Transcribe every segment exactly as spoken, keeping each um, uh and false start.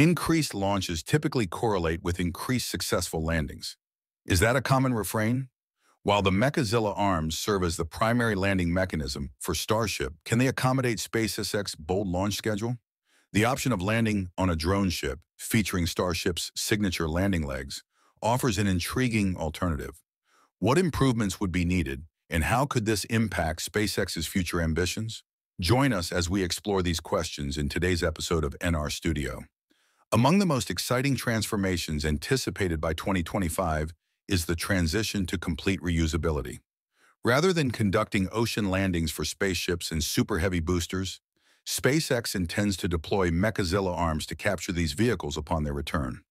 Increased launches typically correlate with increased successful landings. Is that a common refrain? While the Mechazilla arms serve as the primary landing mechanism for Starship, can they accommodate SpaceX's bold launch schedule? The option of landing on a drone ship, featuring Starship's signature landing legs, offers an intriguing alternative. What improvements would be needed, and how could this impact SpaceX's future ambitions? Join us as we explore these questions in today's episode of N R Studio. Among the most exciting transformations anticipated by twenty twenty-five is the transition to complete reusability. Rather than conducting ocean landings for spaceships and Super Heavy boosters, SpaceX intends to deploy Mechazilla arms to capture these vehicles upon their return.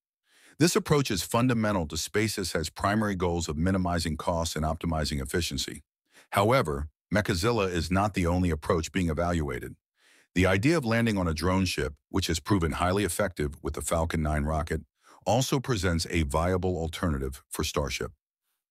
This approach is fundamental to SpaceX's primary goals of minimizing costs and optimizing efficiency. However, Mechazilla is not the only approach being evaluated. The idea of landing on a drone ship, which has proven highly effective with the Falcon nine rocket, also presents a viable alternative for Starship.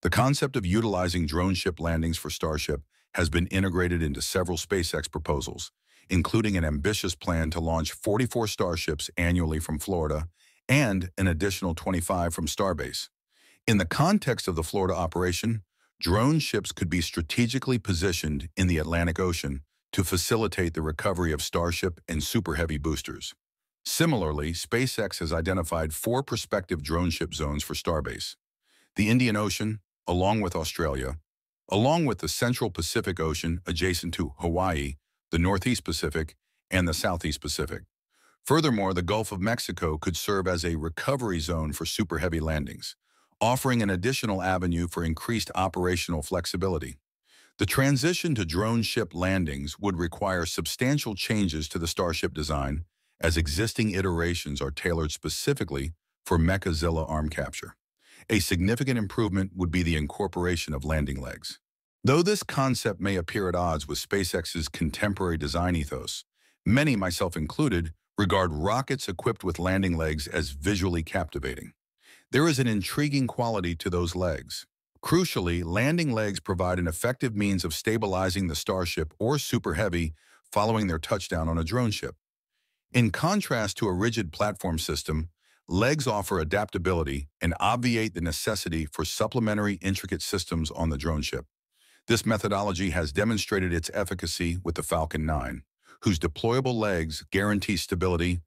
The concept of utilizing drone ship landings for Starship has been integrated into several SpaceX proposals, including an ambitious plan to launch forty-four Starships annually from Florida and an additional twenty-five from Starbase. In the context of the Florida operation, drone ships could be strategically positioned in the Atlantic Ocean to facilitate the recovery of Starship and Super Heavy boosters. Similarly, SpaceX has identified four prospective drone ship zones for Starbase: the Indian Ocean, along with Australia, along with the Central Pacific Ocean adjacent to Hawaii, the Northeast Pacific, and the Southeast Pacific. Furthermore, the Gulf of Mexico could serve as a recovery zone for Super Heavy landings, offering an additional avenue for increased operational flexibility. The transition to drone ship landings would require substantial changes to the Starship design, as existing iterations are tailored specifically for Mechazilla arm capture. A significant improvement would be the incorporation of landing legs. Though this concept may appear at odds with SpaceX's contemporary design ethos, many, myself included, regard rockets equipped with landing legs as visually captivating. There is an intriguing quality to those legs. Crucially, landing legs provide an effective means of stabilizing the Starship or Super Heavy following their touchdown on a drone ship. In contrast to a rigid platform system, legs offer adaptability and obviate the necessity for supplementary intricate systems on the drone ship. This methodology has demonstrated its efficacy with the Falcon nine, whose deployable legs guarantee stability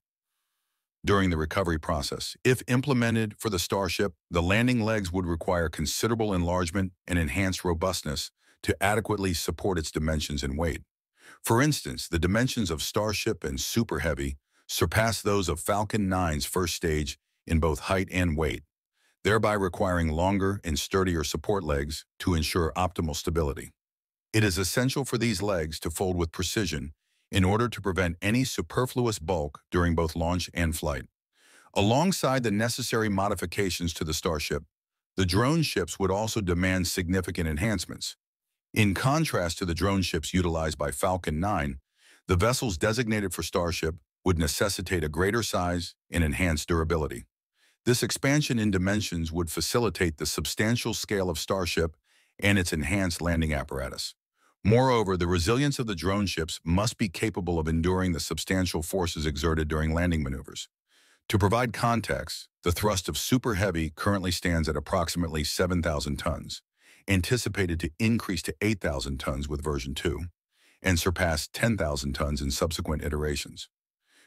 during the recovery process. If implemented for the Starship, the landing legs would require considerable enlargement and enhanced robustness to adequately support its dimensions and weight. For instance, the dimensions of Starship and Super Heavy surpass those of Falcon nine's first stage in both height and weight, thereby requiring longer and sturdier support legs to ensure optimal stability. It is essential for these legs to fold with precision in order to prevent any superfluous bulk during both launch and flight. Alongside the necessary modifications to the Starship, the drone ships would also demand significant enhancements. In contrast to the drone ships utilized by Falcon nine, the vessels designated for Starship would necessitate a greater size and enhanced durability. This expansion in dimensions would facilitate the substantial scale of Starship and its enhanced landing apparatus. Moreover, the resilience of the drone ships must be capable of enduring the substantial forces exerted during landing maneuvers. To provide context, the thrust of Super Heavy currently stands at approximately seven thousand tons, anticipated to increase to eight thousand tons with version two, and surpass ten thousand tons in subsequent iterations.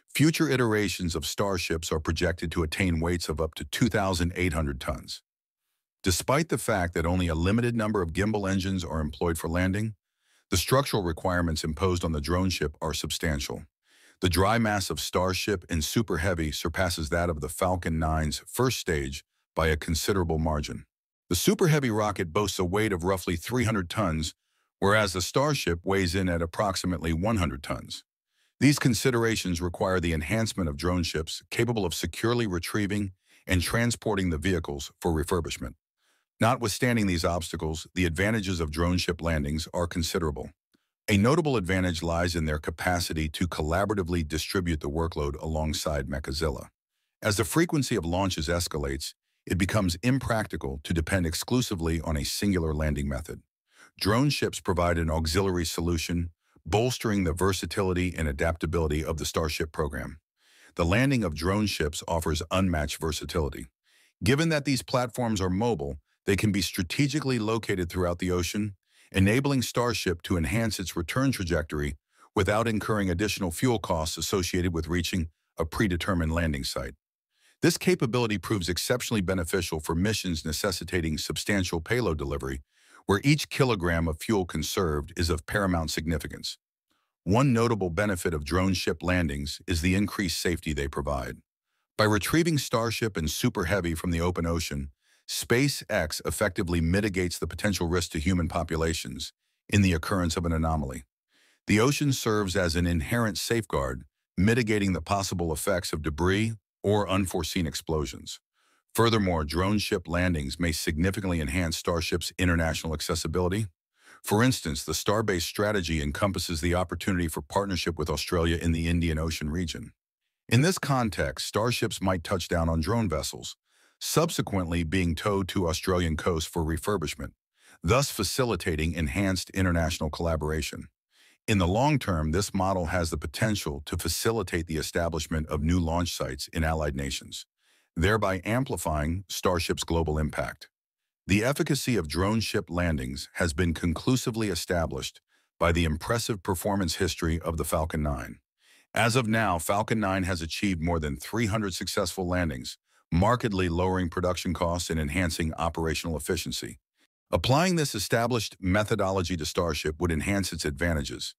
Future iterations of Starships are projected to attain weights of up to two thousand eight hundred tons. Despite the fact that only a limited number of gimbal engines are employed for landing, the structural requirements imposed on the drone ship are substantial. The dry mass of Starship and Super Heavy surpasses that of the Falcon nine's first stage by a considerable margin. The Super Heavy rocket boasts a weight of roughly three hundred tons, whereas the Starship weighs in at approximately one hundred tons. These considerations require the enhancement of drone ships capable of securely retrieving and transporting the vehicles for refurbishment. Notwithstanding these obstacles, the advantages of drone ship landings are considerable. A notable advantage lies in their capacity to collaboratively distribute the workload alongside Mechazilla. As the frequency of launches escalates, it becomes impractical to depend exclusively on a singular landing method. Drone ships provide an auxiliary solution, bolstering the versatility and adaptability of the Starship program. the landing of drone ships offers unmatched versatility. Given that these platforms are mobile, they can be strategically located throughout the ocean, enabling Starship to enhance its return trajectory without incurring additional fuel costs associated with reaching a predetermined landing site. This capability proves exceptionally beneficial for missions necessitating substantial payload delivery, where each kilogram of fuel conserved is of paramount significance. One notable benefit of drone ship landings is the increased safety they provide. By retrieving Starship and Super Heavy from the open ocean, SpaceX effectively mitigates the potential risk to human populations in the occurrence of an anomaly. The ocean serves as an inherent safeguard, mitigating the possible effects of debris or unforeseen explosions. Furthermore, drone ship landings may significantly enhance Starship's international accessibility. For instance, the Starbase strategy encompasses the opportunity for partnership with Australia in the Indian Ocean region. In this context, Starships might touch down on drone vessels, subsequently being towed to Australian coast for refurbishment, thus facilitating enhanced international collaboration. In the long term, this model has the potential to facilitate the establishment of new launch sites in allied nations, thereby amplifying Starship's global impact. The efficacy of drone ship landings has been conclusively established by the impressive performance history of the Falcon nine. As of now, Falcon nine has achieved more than three hundred successful landings, markedly lowering production costs and enhancing operational efficiency. Applying this established methodology to Starship would enhance its advantages,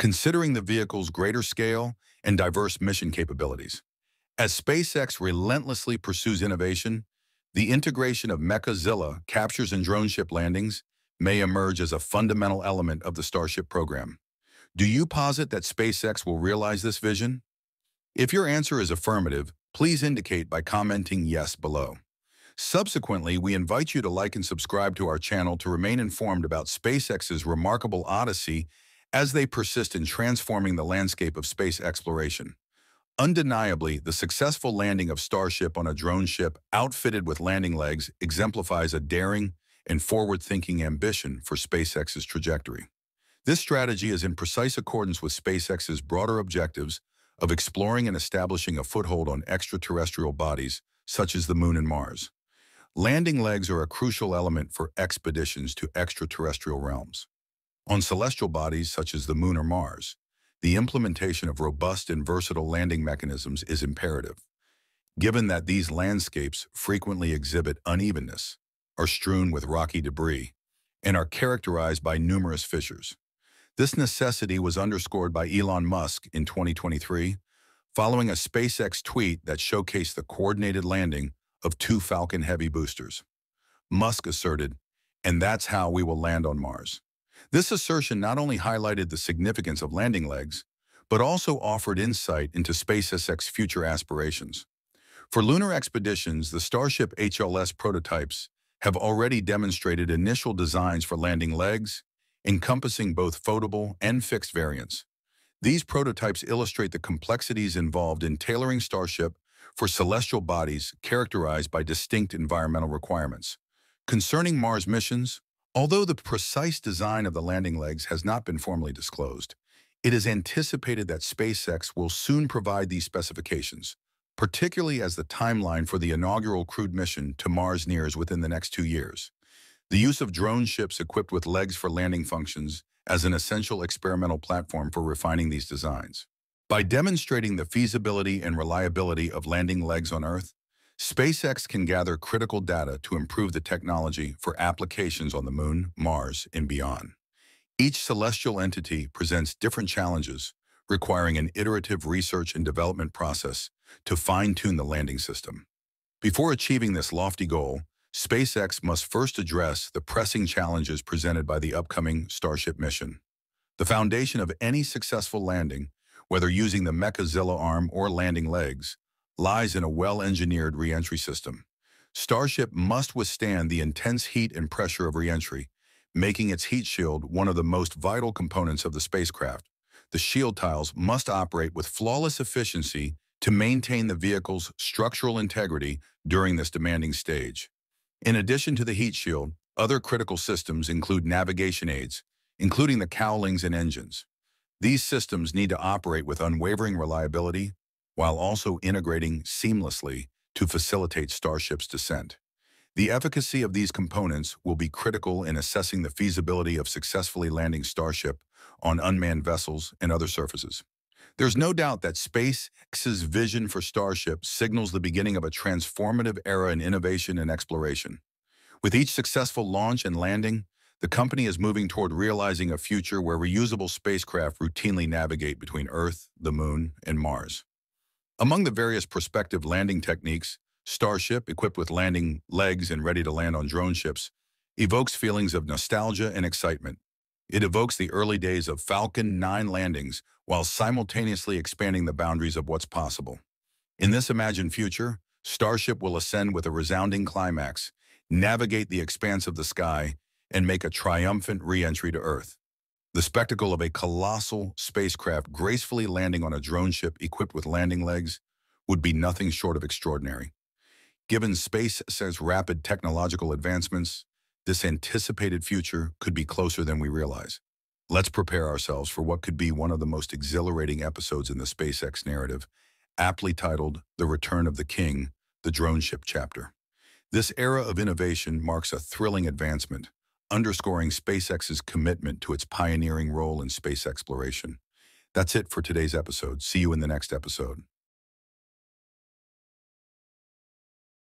considering the vehicle's greater scale and diverse mission capabilities. As SpaceX relentlessly pursues innovation, the integration of Mechazilla captures and drone ship landings may emerge as a fundamental element of the Starship program. Do you posit that SpaceX will realize this vision? If your answer is affirmative, please indicate by commenting yes below. Subsequently, we invite you to like and subscribe to our channel to remain informed about SpaceX's remarkable odyssey as they persist in transforming the landscape of space exploration. Undeniably, the successful landing of Starship on a drone ship outfitted with landing legs exemplifies a daring and forward-thinking ambition for SpaceX's trajectory. This strategy is in precise accordance with SpaceX's broader objectives of exploring and establishing a foothold on extraterrestrial bodies such as the Moon and Mars. Landing legs are a crucial element for expeditions to extraterrestrial realms. On celestial bodies such as the Moon or Mars, the implementation of robust and versatile landing mechanisms is imperative, given that these landscapes frequently exhibit unevenness, are strewn with rocky debris, and are characterized by numerous fissures. This necessity was underscored by Elon Musk in twenty twenty-three, following a SpaceX tweet that showcased the coordinated landing of two Falcon Heavy boosters. Musk asserted, "And that's how we will land on Mars." This assertion not only highlighted the significance of landing legs, but also offered insight into SpaceX's future aspirations. For lunar expeditions, the Starship H L S prototypes have already demonstrated initial designs for landing legs, encompassing both foldable and fixed variants. These prototypes illustrate the complexities involved in tailoring Starship for celestial bodies characterized by distinct environmental requirements. Concerning Mars missions, although the precise design of the landing legs has not been formally disclosed, it is anticipated that SpaceX will soon provide these specifications, particularly as the timeline for the inaugural crewed mission to Mars nears within the next two years. The use of drone ships equipped with legs for landing functions as an essential experimental platform for refining these designs. By demonstrating the feasibility and reliability of landing legs on Earth, SpaceX can gather critical data to improve the technology for applications on the Moon, Mars, and beyond. Each celestial entity presents different challenges, requiring an iterative research and development process to fine-tune the landing system. Before achieving this lofty goal, SpaceX must first address the pressing challenges presented by the upcoming Starship mission. The foundation of any successful landing, whether using the Mechazilla arm or landing legs, lies in a well-engineered re-entry system. Starship must withstand the intense heat and pressure of re-entry, making its heat shield one of the most vital components of the spacecraft. The shield tiles must operate with flawless efficiency to maintain the vehicle's structural integrity during this demanding stage. In addition to the heat shield, other critical systems include navigation aids, including the cowlings and engines. These systems need to operate with unwavering reliability, while also integrating seamlessly to facilitate Starship's descent. The efficacy of these components will be critical in assessing the feasibility of successfully landing Starship on unmanned vessels and other surfaces. There's no doubt that SpaceX's vision for Starship signals the beginning of a transformative era in innovation and exploration. With each successful launch and landing, the company is moving toward realizing a future where reusable spacecraft routinely navigate between Earth, the Moon, and Mars. Among the various prospective landing techniques, Starship, equipped with landing legs and ready to land on drone ships, evokes feelings of nostalgia and excitement. It evokes the early days of Falcon nine landings while simultaneously expanding the boundaries of what's possible. In this imagined future, Starship will ascend with a resounding climax, navigate the expanse of the sky, and make a triumphant re-entry to Earth. The spectacle of a colossal spacecraft gracefully landing on a drone ship equipped with landing legs would be nothing short of extraordinary. Given SpaceX's rapid technological advancements, this anticipated future could be closer than we realize. Let's prepare ourselves for what could be one of the most exhilarating episodes in the SpaceX narrative, aptly titled The Return of the King, the Drone Ship Chapter. This era of innovation marks a thrilling advancement, underscoring SpaceX's commitment to its pioneering role in space exploration. That's it for today's episode. See you in the next episode.